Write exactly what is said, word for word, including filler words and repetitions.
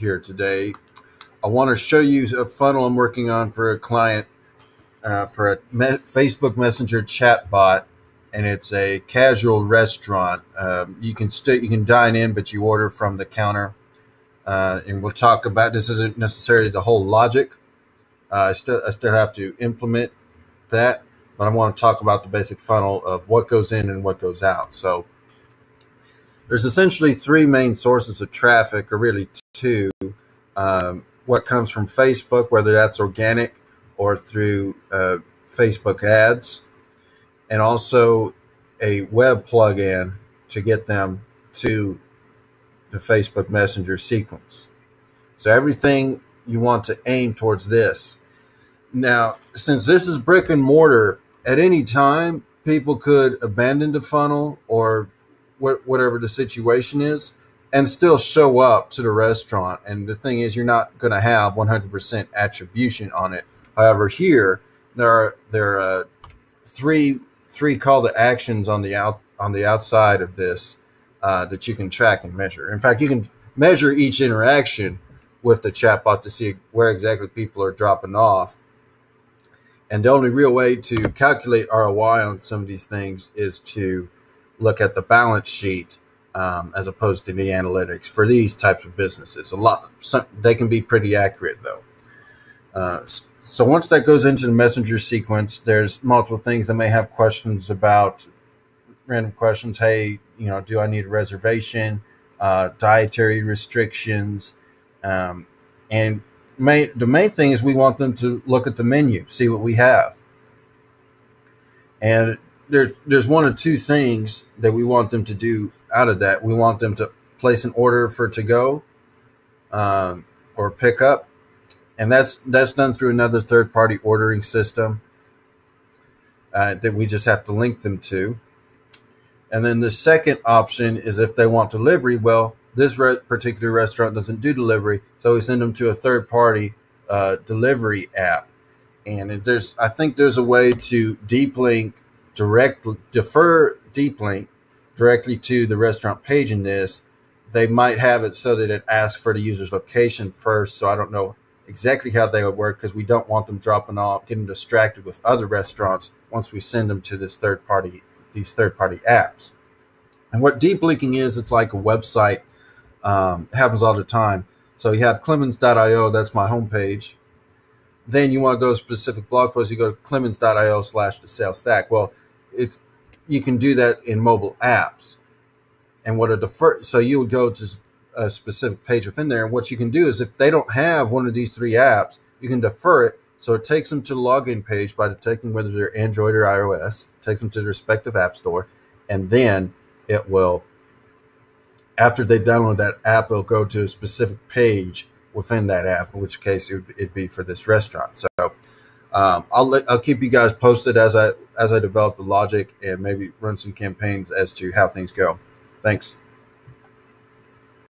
here today. I want to show you a funnel I'm working on for a client, uh, for a me Facebook Messenger chat bot, and it's a casual restaurant. Um, you can stay, you can dine in, but you order from the counter. Uh, and we'll talk about this. Isn't necessarily the whole logic. Uh, I still I still have to implement that, but I want to talk about the basic funnel of what goes in and what goes out. So there's essentially three main sources of traffic, or really two. Um, what comes from Facebook, whether that's organic or through uh, Facebook ads, and also a web plugin to get them to the Facebook Messenger sequence. So everything you want to aim towards this. Now, since this is brick and mortar, at any time, people could abandon the funnel or wh- whatever the situation is and still show up to the restaurant. And the thing is, you're not going to have one hundred percent attribution on it. However, here, there are, there are three, three call to actions on the, out, on the outside of this. Uh, that you can track and measure. In fact, you can measure each interaction with the chatbot to see where exactly people are dropping off. And the only real way to calculate R O I on some of these things is to look at the balance sheet um, as opposed to the analytics for these types of businesses. A lot, some, they can be pretty accurate though. Uh, so once that goes into the messenger sequence, there's multiple things that may have questions about. Random questions. Hey, you know, do I need a reservation? Uh, dietary restrictions, um, and main, the main thing is we want them to look at the menu, see what we have. And there, there's one or two things that we want them to do out of that. We want them to place an order for to go, um, or pick up, and that's that's done through another third party ordering system uh, that we just have to link them to. And then the second option is if they want delivery. Well, this re particular restaurant doesn't do delivery, so we send them to a third-party uh, delivery app. And if there's, I think there's a way to deep link direct, defer deep link directly to the restaurant page in this. They might have it so that it asks for the user's location first. So I don't know exactly how they would work because we don't want them dropping off, getting distracted with other restaurants once we send them to this third-party. These third-party apps. And what deep linking is, it's like a website. Um, happens all the time. So you have Clemens dot i o, that's my homepage. Then you want to go to specific blog posts, you go to Clemens dot i o slash the sales stack. Well, it's you can do that in mobile apps. And what are the first, so you would go to a specific page within there. And what you can do is if they don't have one of these three apps, you can defer it. So it takes them to the login page by detecting whether they're Android or iOS, takes them to the respective app store, and then it will, after they download that app, it'll go to a specific page within that app, in which case it would, it'd be for this restaurant. So um, I'll, let, I'll keep you guys posted as I, as I develop the logic and maybe run some campaigns as to how things go. Thanks.